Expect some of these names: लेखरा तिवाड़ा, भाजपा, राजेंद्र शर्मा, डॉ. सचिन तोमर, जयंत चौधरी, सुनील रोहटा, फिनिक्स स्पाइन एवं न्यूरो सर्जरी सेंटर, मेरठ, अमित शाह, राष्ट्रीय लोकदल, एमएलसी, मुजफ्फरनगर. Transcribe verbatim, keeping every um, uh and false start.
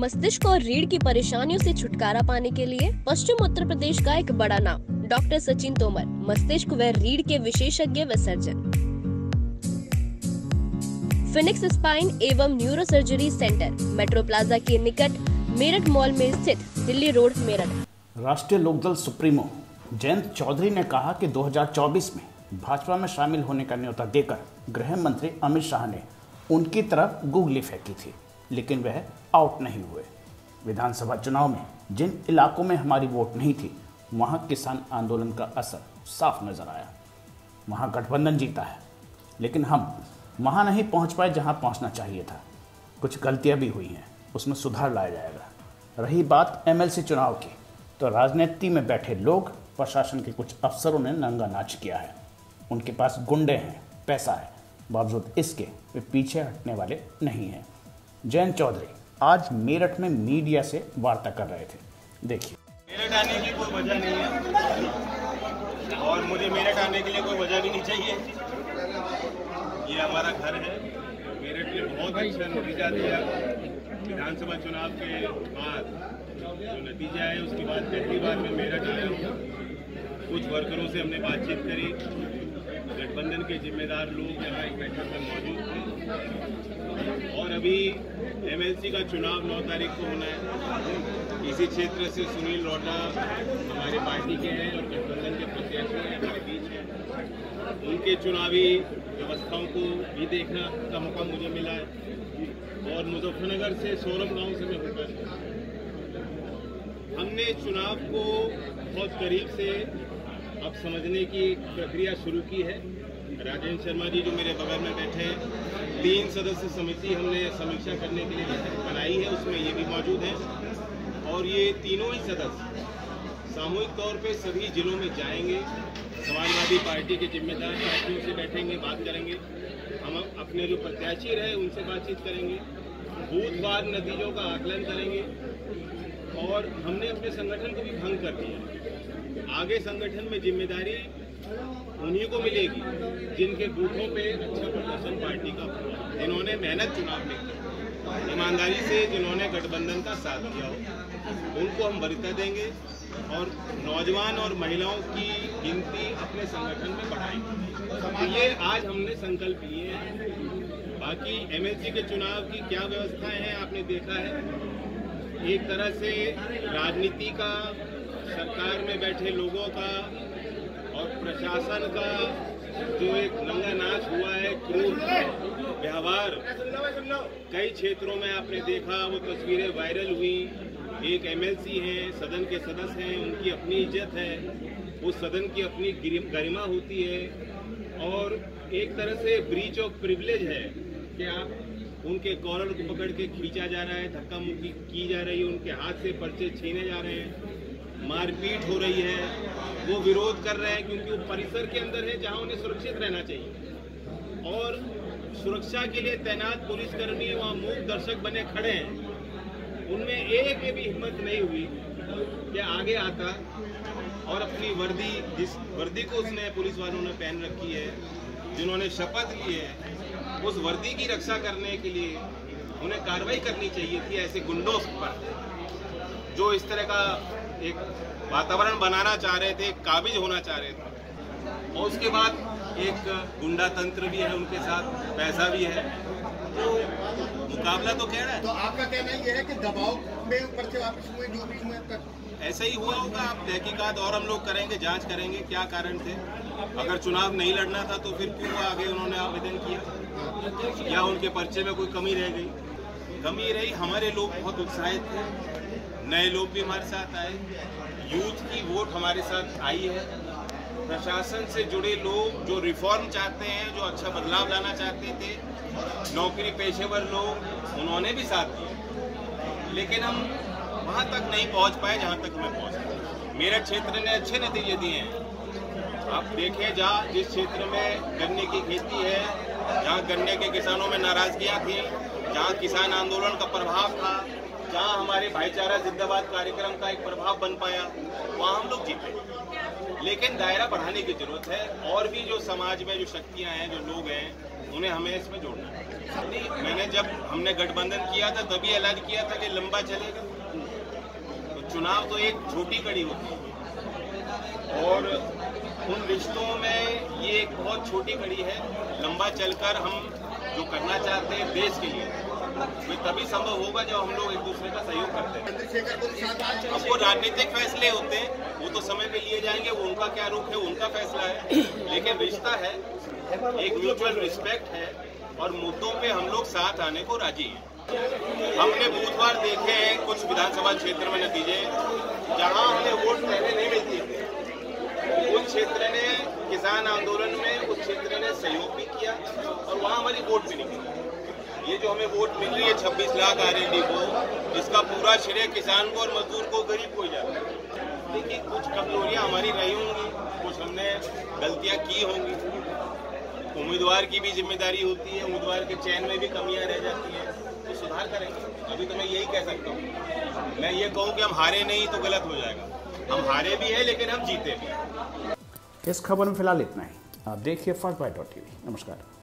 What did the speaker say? मस्तिष्क और रीढ़ की परेशानियों से छुटकारा पाने के लिए पश्चिम उत्तर प्रदेश का एक बड़ा नाम डॉ. सचिन तोमर, मस्तिष्क व रीढ़ के विशेषज्ञ व सर्जन। फिनिक्स स्पाइन एवं न्यूरो सर्जरी सेंटर, metro plaza के निकट मेरठ मॉल में स्थित, दिल्ली रोड, मेरठ। राष्ट्रीय लोकदल सुप्रीमो जयंत चौधरी ने कहा कि दो हज़ार चौबीस में भाजपा में शामिल होने का न्योता देकर गृह मंत्री अमित शाह ने उनकी तरफ गुगली फेंकी थी, लेकिन वह आउट नहीं हुए। विधानसभा चुनाव में जिन इलाकों में हमारी वोट नहीं थी, वहाँ किसान आंदोलन का असर साफ नजर आया। वहाँ गठबंधन जीता है, लेकिन हम वहाँ नहीं पहुँच पाए जहाँ पहुँचना चाहिए था। कुछ गलतियाँ भी हुई हैं, उसमें सुधार लाया जाएगा। रही बात एमएलसी चुनाव की, तो राजनीति में बैठे लोग, प्रशासन के कुछ अफसरों ने नंगा नाच किया है। उनके पास गुंडे हैं, पैसा है, बावजूद इसके वे पीछे हटने वाले नहीं हैं। जयंत चौधरी आज मेरठ में मीडिया से वार्ता कर रहे थे, देखिए। मेरठ आने की कोई वजह नहीं है और मुझे मेरठ आने के लिए कोई वजह भी नहीं चाहिए। ये हमारा घर है। मेरठ में बहुत अच्छा नतीजा दिया। विधानसभा चुनाव के बाद जो नतीजा है, उसके बाद पहली बार मैं मेरठ आया हूँ। कुछ वर्करों से हमने बातचीत करी। गठबंधन के जिम्मेदार लोग यहाँ एक बैठक में मौजूद थे और अभी एमएलसी का चुनाव नौ तारीख को होना है। इसी क्षेत्र से सुनील रोहटा हमारी पार्टी के हैं और गठबंधन के प्रत्याशी हैं, हमारे बीच हैं। उनके चुनावी व्यवस्थाओं को भी देखना का मौका मुझे मिला है और मुजफ्फरनगर से सोरम गांव से मैं होकर हमने चुनाव को बहुत करीब से अब समझने की प्रक्रिया शुरू की है। राजेंद्र शर्मा जी जो मेरे बगल में बैठे हैं, तीन सदस्य समिति हमने समीक्षा करने के लिए बनाई है, उसमें ये भी मौजूद है और ये तीनों ही सदस्य सामूहिक तौर पे सभी जिलों में जाएंगे। समाजवादी पार्टी के जिम्मेदार पार्टियों से बैठेंगे, बात करेंगे। हम अपने जो प्रत्याशी रहे उनसे बातचीत करेंगे, बूथवार नतीजों का आकलन करेंगे और हमने अपने संगठन को भी भंग कर दिया। आगे संगठन में जिम्मेदारी उन्हीं को मिलेगी जिनके बूथों पे अच्छा प्रदर्शन पार्टी का हुआ, जिन्होंने मेहनत चुनाव में की, ईमानदारी से जिन्होंने गठबंधन का साथ दिया हो, उनको हम वरीयता देंगे और नौजवान और महिलाओं की गिनती अपने संगठन में बढ़ाएंगे। तो ये आज हमने संकल्प लिए हैं। बाकी एमएलसी के चुनाव की क्या व्यवस्थाएं हैं, आपने देखा है। एक तरह से राजनीति का, सरकार में बैठे लोगों का और प्रशासन का जो एक नंगा नाच हुआ है, क्रूर व्यवहार कई क्षेत्रों में आपने देखा, वो तस्वीरें वायरल हुई। एक एमएलसी हैं, सदन के सदस्य हैं, उनकी अपनी इज्जत है, उस सदन की अपनी गरिमा होती है और एक तरह से ब्रीच ऑफ प्रिविलेज है कि आप उनके कॉलर को पकड़ के खींचा जा रहा है, धक्का मुक्की की जा रही है, उनके हाथ से पर्चे छीने जा रहे हैं, मारपीट हो रही है। वो विरोध कर रहे हैं क्योंकि वो परिसर के अंदर है जहाँ उन्हें सुरक्षित रहना चाहिए और सुरक्षा के लिए तैनात पुलिसकर्मी वहाँ मूक दर्शक बने खड़े हैं। उनमें एक भी हिम्मत नहीं हुई कि आगे आता और अपनी वर्दी, जिस वर्दी को उसने पुलिस वालों ने पहन रखी है, जिन्होंने शपथ ली है, उस वर्दी की रक्षा करने के लिए उन्हें कार्रवाई करनी चाहिए थी ऐसे गुंडों पर जो इस तरह का एक वातावरण बनाना चाह रहे थे, काबिज होना चाह रहे थे। और उसके बाद एक गुंडा तंत्र भी है उनके साथ, पैसा भी है, तो मुकाबला तो कह रहा है। तो आपका कहना यह है कि दबाव में ऊपर से वापस हुए, जो भी हुए ऐसा ही हुआ होगा। आप तहकीकात और हम लोग करेंगे, जांच करेंगे क्या कारण थे। अगर चुनाव नहीं लड़ना था तो फिर क्यों आगे उन्होंने आवेदन किया, या उनके पर्चे में कोई कमी रह गई। कमी रही। हमारे लोग बहुत उत्साहित थे, नए लोग भी हमारे साथ आए, यूथ की वोट हमारे साथ आई है। प्रशासन से जुड़े लोग जो रिफॉर्म चाहते हैं, जो अच्छा बदलाव लाना चाहते थे, नौकरी पेशेवर लोग, उन्होंने भी साथ दिया, लेकिन हम वहां तक नहीं पहुंच पाए जहां तक मैं पहुंचा। मेरा क्षेत्र ने अच्छे नतीजे दिए हैं। आप देखें, जहाँ जिस क्षेत्र में गन्ने की खेती है, जहाँ गन्ने के किसानों में नाराजगियाँ थी, जहाँ किसान आंदोलन का प्रभाव था, जहाँ हमारे भाईचारा जिंदाबाद कार्यक्रम का एक प्रभाव बन पाया, वहाँ हम लोग जीते। लेकिन दायरा बढ़ाने की जरूरत है और भी जो समाज में जो शक्तियाँ हैं, जो लोग हैं, उन्हें हमें इसमें जोड़ना है। नहीं, मैंने जब हमने गठबंधन किया था तभी ऐलान किया था कि लंबा चलेगा, तो चुनाव तो एक छोटी कड़ी होती है और उन रिश्तों में ये एक बहुत छोटी कड़ी है। लंबा चलकर हम जो करना चाहते हैं देश के लिए वे तभी संभव होगा जब हम लोग एक दूसरे का सहयोग करते हैं। अब वो राजनीतिक फैसले होते हैं, वो तो समय पे लिए जाएंगे, वो उनका क्या रूप है उनका फैसला है, लेकिन रिश्ता है, एक म्यूचुअल रिस्पेक्ट है और मुद्दों पे हम लोग साथ आने को राजी हैं। हमने बुधवार देखे हैं कुछ विधानसभा क्षेत्र में नतीजे, जहाँ हमें वोट पहले नहीं मिलती थी उस क्षेत्र ने किसान आंदोलन में उस क्षेत्र ने सहयोग भी किया और वहाँ हमारी वोट भी निकली। ये जो हमें वोट मिल रही है छब्बीस लाख आरएडी को, इसका पूरा श्रेय किसान को और मजदूर को, गरीब को ही जाता है। देखिए कुछ कमजोरियाँ हमारी रही होंगी, कुछ हमने गलतियाँ की होंगी, उम्मीदवार की भी जिम्मेदारी होती है, उम्मीदवार के चयन में भी कमियाँ रह जाती हैं, तो सुधार करेंगे। अभी तो मैं यही कह सकता हूँ, मैं ये कहूँ कि हम हारे नहीं तो गलत हो जाएगा। हम हारे भी हैं लेकिन हम जीते भी। इस खबर में फिलहाल इतना ही। आप देखिए फर्स्ट बाइट डॉट टीवी। नमस्कार।